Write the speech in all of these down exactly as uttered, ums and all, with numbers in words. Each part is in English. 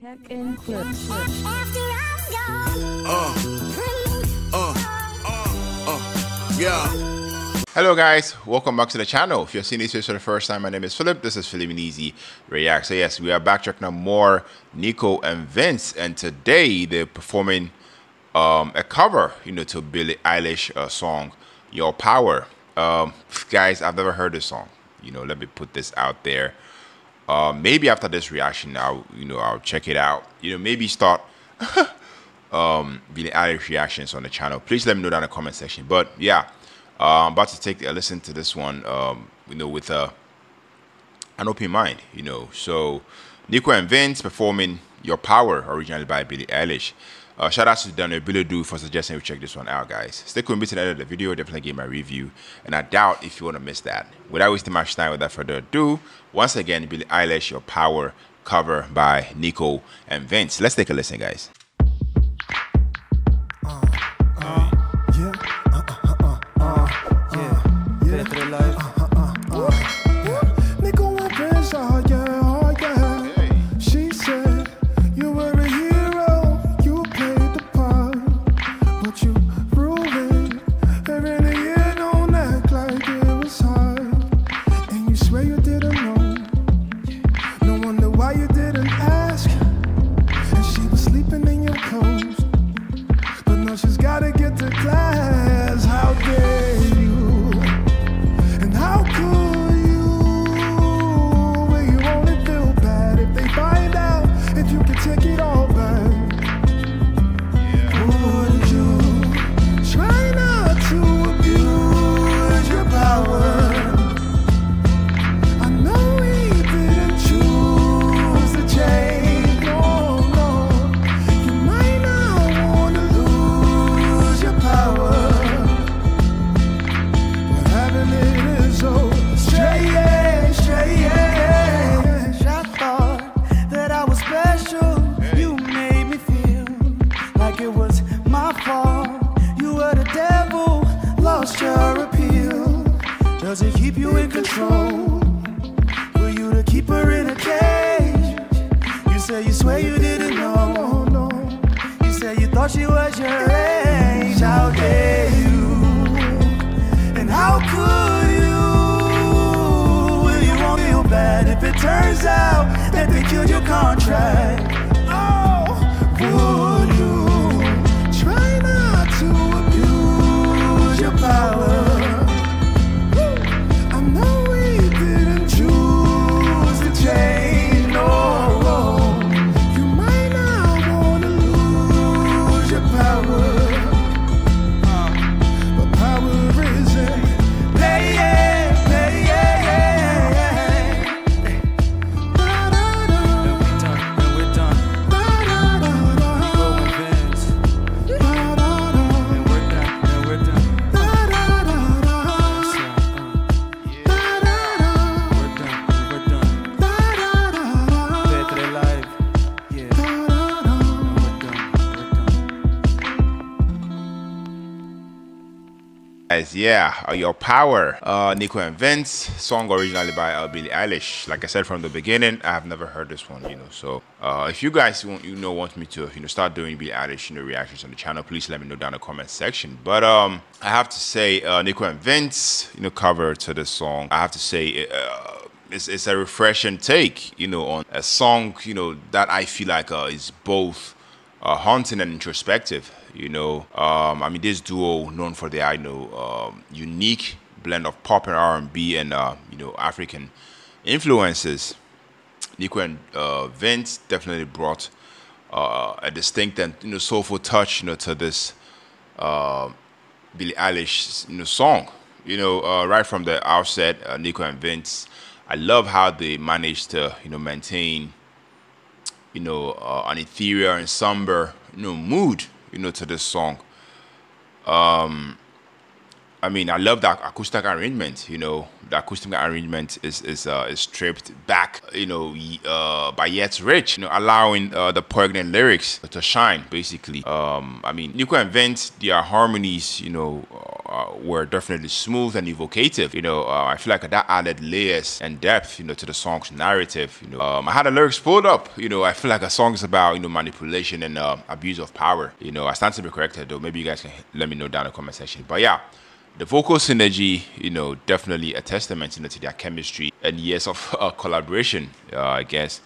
Tech and clips. After I'm gone. Uh, uh, uh, uh, yeah. Hello guys, welcome back to the channel. If you're seeing this video for the first time, my name is Philip. This is Philiminizzy React. So yes, we are back checking out more Nico and Vinz, and today they're performing um, a cover, you know, to Billie Eilish uh, song "Your Power." Um, guys, I've never heard this song. You know, let me put this out there. Uh, maybe after this reaction, I'll you know I'll check it out. You know, maybe start um, Billie Eilish reactions on the channel. Please let me know down in the comment section. But yeah, uh, I'm about to take a listen to this one. Um, you know, with a an open mind. You know, so Nico and Vinz performing "Your Power," originally by Billie Eilish. Uh, shout out to Daniel Billy Du for suggesting we check this one out, guys. Stay tuned to the end of the video. Definitely give my review, and I doubt if you want to miss that. Without wasting much time, without further ado, once again, Billie Eilish, "Your Power," cover by Nico and Vinz. Let's take a listen, guys. Does it keep you in control? Were you the keeper in a cage? You say you swear you didn't know. No, no. You say you thought she was your age. How dare you? And how could you? Will you won't feel bad if it turns out that they killed your contract? Oh, would you try not to abuse your power? Yeah, uh, "Your Power," uh, Nico and Vinz, song originally by uh, Billie Eilish. Like I said from the beginning, I have never heard this one, you know. So uh, if you guys want, you know, want me to, you know, start doing Billie Eilish, you know, reactions on the channel, please let me know down in the comment section. But um, I have to say, uh, Nico and Vinz, you know, cover to this song. I have to say, uh, it's it's a refreshing take, you know, on a song, you know, that I feel like uh, is both uh, haunting and introspective. You know, um, I mean, this duo known for their, you know, um, unique blend of pop and R and B and, uh, you know, African influences. Nico and uh, Vinz definitely brought uh, a distinct and, you know, soulful touch, you know, to this uh, Billie Eilish, you know, song. You know, uh, right from the outset, uh, Nico and Vinz, I love how they managed to, you know, maintain, you know, uh, an ethereal and somber, you know, mood, you know, to this song. Um, I mean, I love that acoustic arrangement. You know, the acoustic arrangement is is uh, is stripped back, you know, uh, by Yet's Rich, you know, allowing uh, the poignant lyrics to shine. Basically, um, I mean, Nico and Vinz, their harmonies, you know, uh, were definitely smooth and evocative. You know, uh, I feel like that added layers and depth, you know, to the song's narrative. You know, um, I had the lyrics pulled up. You know, I feel like a song is about, you know, manipulation and uh, abuse of power. You know, I stand to be corrected though. Maybe you guys can let me know down in the comment section. But yeah. The vocal synergy, you know, definitely a testament, you know, to their chemistry and years of uh, collaboration, uh, I guess.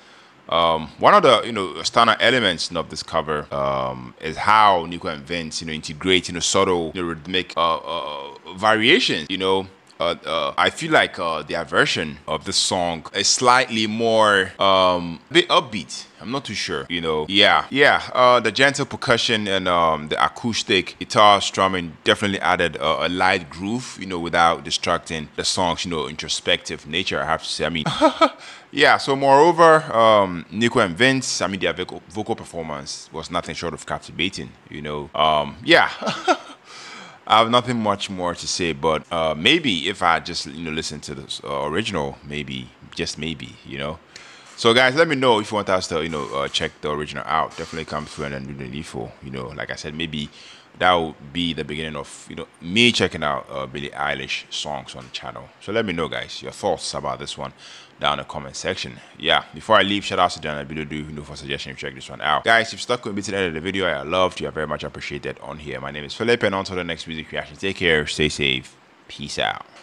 Um, one of the, you know, standard elements, you know, of this cover um, is how Nico and Vinz, you know, integrate, you know, subtle, you know, rhythmic uh, uh, variations, you know. Uh, uh, I feel like uh, their version of the song is slightly more um, a bit upbeat. I'm not too sure, you know. Yeah, yeah. Uh, the gentle percussion and um, the acoustic guitar strumming definitely added uh, a light groove, you know, without distracting the song's, you know, introspective nature. I have to say, I mean, yeah. So moreover, um, Nico and Vinz, I mean, their vocal, vocal performance was nothing short of captivating, you know. Um, yeah. I have nothing much more to say, but uh, maybe if I just, you know, listen to the uh, original, maybe, just maybe, you know. So guys, let me know if you want us to, you know, uh, check the original out. Definitely come through and then do the needful, you know. Like I said, maybe that will be the beginning of, you know, me checking out uh, Billie Eilish songs on the channel. So let me know, guys, your thoughts about this one down in the comment section. Yeah, before I leave, shout out to Daniel Billy Du, you know, for suggestion to check this one out. Guys, if you've stuck with me to the end of the video, I loved you. I very much appreciate that on here. My name is Philip, and until the next music reaction, take care, stay safe, peace out.